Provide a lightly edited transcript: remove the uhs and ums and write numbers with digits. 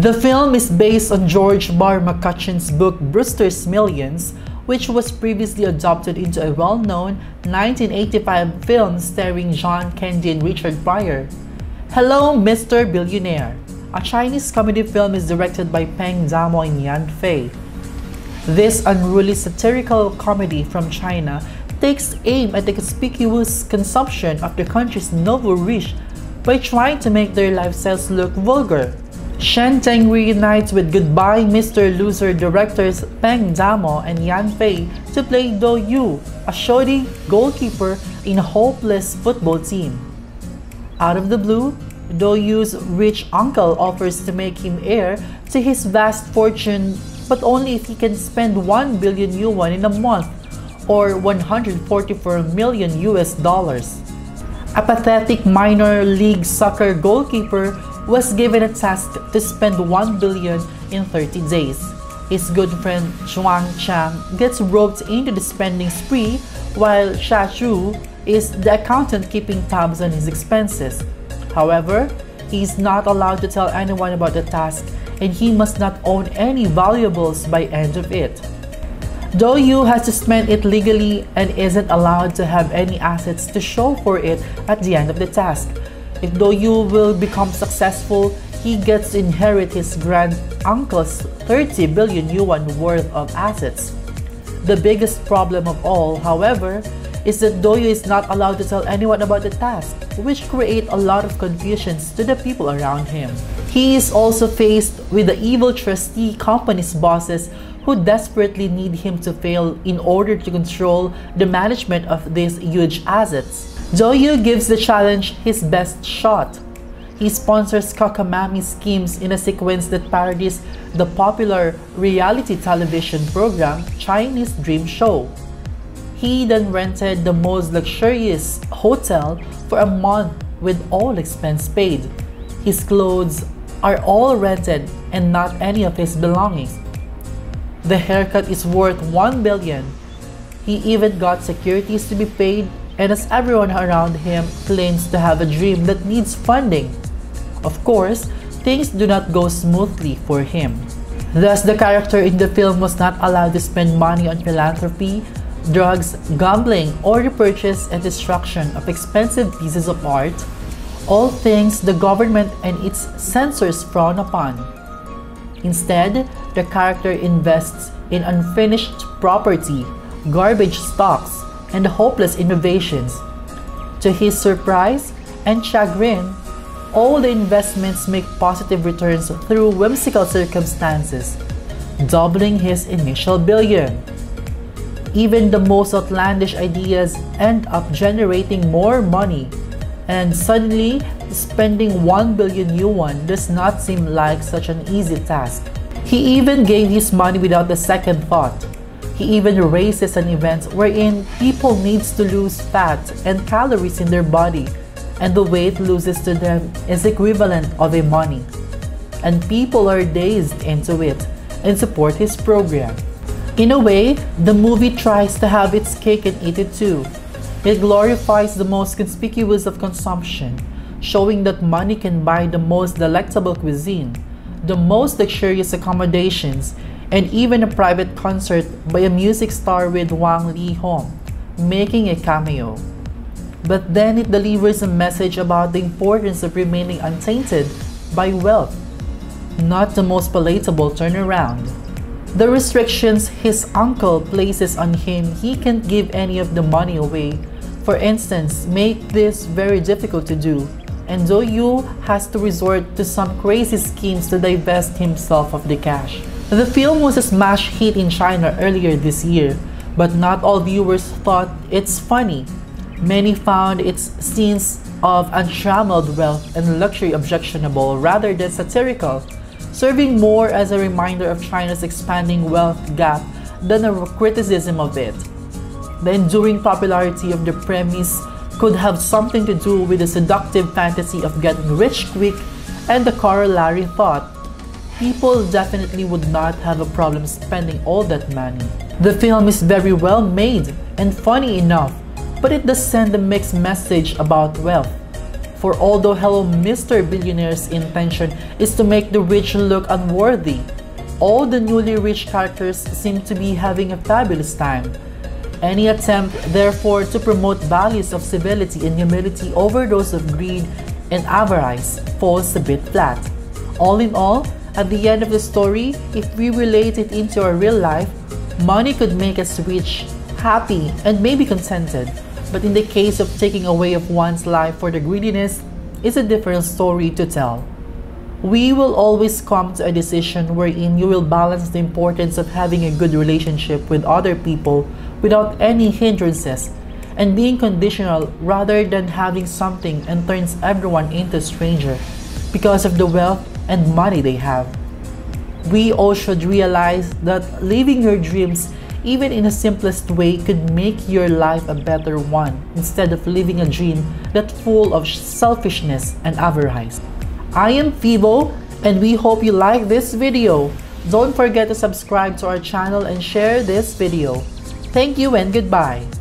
The film is based on George R. McCutcheon's book Brewster's Millions, which was previously adopted into a well-known 1985 film starring John Candy and Richard Pryor. Hello Mr. Billionaire, a Chinese comedy film, is directed by Peng Damo and Yan Fei. This unruly satirical comedy from China takes aim at the conspicuous consumption of the country's noble rich by trying to make their lifestyles look vulgar. Shen Teng reunites with Goodbye Mr. Loser directors Peng Damo and Yan Fei to play Do Yu, a shoddy goalkeeper in a hopeless football team. Out of the blue, Do Yu's rich uncle offers to make him heir to his vast fortune, but only if he can spend 1 billion yuan in a month, or $144 million. A pathetic minor league soccer goalkeeper was given a task to spend 1 billion in 30 days. His good friend Zhuang Chang gets roped into the spending spree, while Xia Zhu is the accountant keeping tabs on his expenses. However, he is not allowed to tell anyone about the task, and he must not own any valuables by end of it. Do Yu has to spend it legally and isn't allowed to have any assets to show for it at the end of the task. If Do Yu will become successful, he gets to inherit his grand uncle's 30 billion yuan worth of assets. The biggest problem of all, however, is that Do Yu is not allowed to tell anyone about the task, which creates a lot of confusions to the people around him. He is also faced with the evil trustee company's bosses who desperately need him to fail in order to control the management of these huge assets. Do Yu gives the challenge his best shot. He sponsors cockamamie schemes in a sequence that parodies the popular reality television program Chinese Dream Show. He then rented the most luxurious hotel for a month with all expense paid. His clothes are all rented and not any of his belongings. The haircut is worth 1 billion. He even got securities to be paid, and as everyone around him claims to have a dream that needs funding. Of course, things do not go smoothly for him. Thus, the character in the film was not allowed to spend money on philanthropy, drugs, gambling, or the purchase and destruction of expensive pieces of art, all things the government and its censors frown upon. Instead, the character invests in unfinished property, garbage stocks, and hopeless innovations. To his surprise and chagrin, all the investments make positive returns through whimsical circumstances, doubling his initial billion. Even the most outlandish ideas end up generating more money, and suddenly, spending 1 billion yuan does not seem like such an easy task. He even gave his money without a second thought. He even raises an event wherein people needs to lose fat and calories in their body, and the weight loses to them is equivalent of a money. And people are dazed into it and support his program. In a way, the movie tries to have its cake and eat it too. It glorifies the most conspicuous of consumption, showing that money can buy the most delectable cuisine, the most luxurious accommodations, and even a private concert by a music star with Wang Lee Hong, making a cameo. But then it delivers a message about the importance of remaining untainted by wealth, not the most palatable turnaround. The restrictions his uncle places on him, he can't give any of the money away, for instance, make this very difficult to do, and Do Yu has to resort to some crazy schemes to divest himself of the cash. The film was a smash hit in China earlier this year, but not all viewers thought it's funny. Many found its scenes of untrammeled wealth and luxury objectionable rather than satirical, serving more as a reminder of China's expanding wealth gap than a criticism of it. The enduring popularity of the premise could have something to do with the seductive fantasy of getting rich quick and the corollary thought, people definitely would not have a problem spending all that money. The film is very well made and funny enough, but it does send a mixed message about wealth. For although Hello Mr. Billionaire's intention is to make the rich look unworthy, all the newly rich characters seem to be having a fabulous time. Any attempt, therefore, to promote values of civility and humility over those of greed and avarice falls a bit flat. All in all, at the end of the story, if we relate it into our real life, money could make us rich, happy, and maybe contented. But in the case of taking away of one's life for the greediness, it's a different story to tell. We will always come to a decision wherein you will balance the importance of having a good relationship with other people without any hindrances and being conditional rather than having something and turns everyone into a stranger because of the wealth and money they have. We all should realize that living your dreams, even in the simplest way, could make your life a better one instead of living a dream that's full of selfishness and avarice. I am Fivo, and we hope you like this video. Don't forget to subscribe to our channel and share this video. Thank you and goodbye.